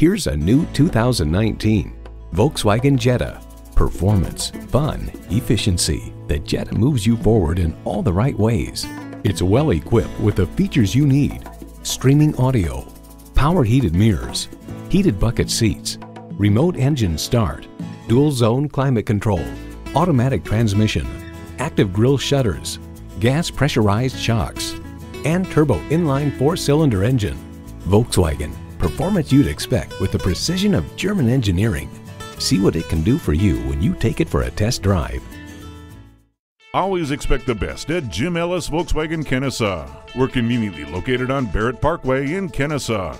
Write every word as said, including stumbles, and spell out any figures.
Here's a new two thousand nineteen Volkswagen Jetta. Performance, fun, efficiency. The Jetta moves you forward in all the right ways. It's well equipped with the features you need: streaming audio, power heated mirrors, heated bucket seats, remote engine start, dual zone climate control, automatic transmission, active grille shutters, gas pressurized shocks, and turbo inline four-cylinder engine. Volkswagen, performance you'd expect with the precision of German engineering. See what it can do for you when you take it for a test drive. Always expect the best at Jim Ellis Volkswagen Kennesaw. We're conveniently located on Barrett Parkway in Kennesaw.